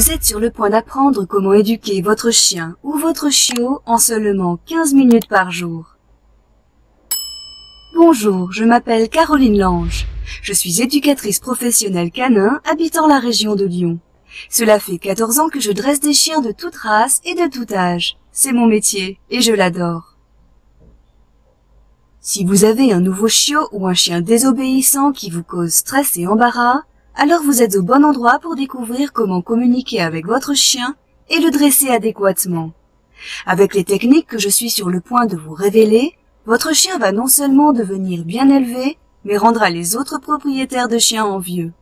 Vous êtes sur le point d'apprendre comment éduquer votre chien ou votre chiot en seulement 15 minutes par jour. Bonjour, je m'appelle Caroline Lange. Je suis éducatrice professionnelle canin habitant la région de Lyon. Cela fait 14 ans que je dresse des chiens de toute race et de tout âge. C'est mon métier et je l'adore. Si vous avez un nouveau chiot ou un chien désobéissant qui vous cause stress et embarras, alors vous êtes au bon endroit pour découvrir comment communiquer avec votre chien et le dresser adéquatement. Avec les techniques que je suis sur le point de vous révéler, votre chien va non seulement devenir bien élevé, mais rendra les autres propriétaires de chiens envieux.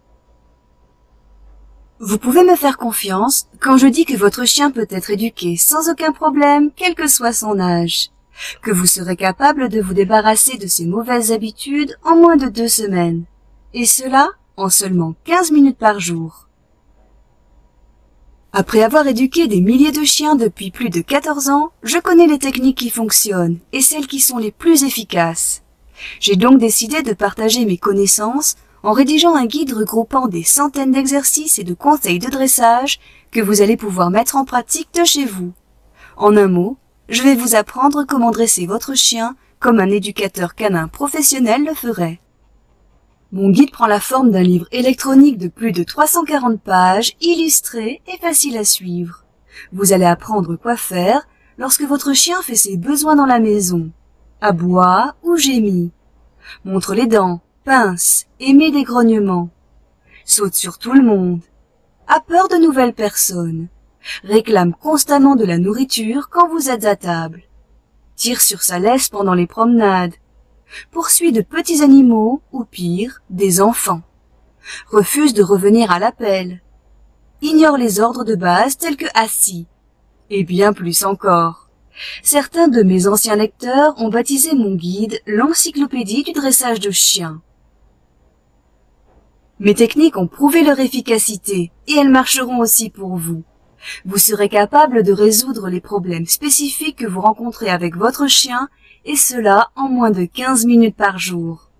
Vous pouvez me faire confiance quand je dis que votre chien peut être éduqué sans aucun problème, quel que soit son âge, que vous serez capable de vous débarrasser de ses mauvaises habitudes en moins de 2 semaines. Et cela en seulement 15 minutes par jour. Après avoir éduqué des milliers de chiens depuis plus de 14 ans, je connais les techniques qui fonctionnent et celles qui sont les plus efficaces. J'ai donc décidé de partager mes connaissances en rédigeant un guide regroupant des centaines d'exercices et de conseils de dressage que vous allez pouvoir mettre en pratique de chez vous. En un mot, je vais vous apprendre comment dresser votre chien comme un éducateur canin professionnel le ferait. Mon guide prend la forme d'un livre électronique de plus de 340 pages, illustré et facile à suivre. Vous allez apprendre quoi faire lorsque votre chien fait ses besoins dans la maison, aboie ou gémit, montre les dents, pince, émet des grognements, saute sur tout le monde, a peur de nouvelles personnes, réclame constamment de la nourriture quand vous êtes à table, tire sur sa laisse pendant les promenades, poursuit de petits animaux, ou pire, des enfants, refuse de revenir à l'appel, ignore les ordres de base tels que assis, et bien plus encore. Certains de mes anciens lecteurs ont baptisé mon guide « l'encyclopédie du dressage de chiens ». Mes techniques ont prouvé leur efficacité, et elles marcheront aussi pour vous. Vous serez capable de résoudre les problèmes spécifiques que vous rencontrez avec votre chien, et cela en moins de 15 minutes par jour.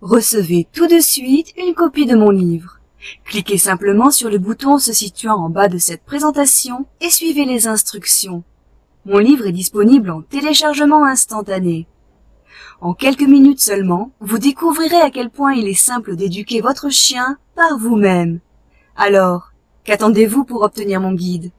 Recevez tout de suite une copie de mon livre. Cliquez simplement sur le bouton se situant en bas de cette présentation et suivez les instructions. Mon livre est disponible en téléchargement instantané. En quelques minutes seulement, vous découvrirez à quel point il est simple d'éduquer votre chien par vous-même. Alors, qu'attendez-vous pour obtenir mon guide ?